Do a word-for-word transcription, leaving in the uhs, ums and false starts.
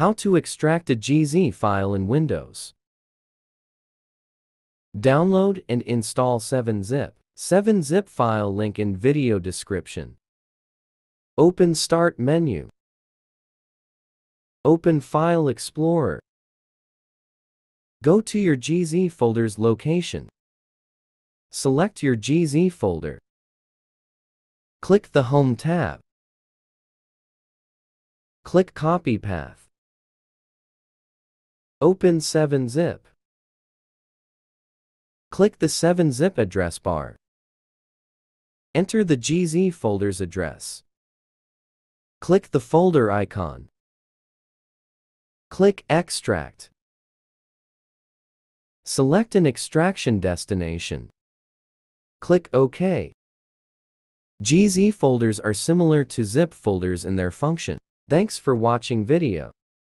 How to extract a G Z file in Windows. Download and install seven zip. seven zip file link in video description. Open Start menu. Open File Explorer. Go to your G Z folder's location. Select your G Z folder. Click the Home tab. Click Copy Path. Open seven zip. Click the seven zip address bar. Enter the G Z folder's address. Click the folder icon. Click Extract. Select an extraction destination. Click OK. G Z folders are similar to zip folders in their function. Thanks for watching video.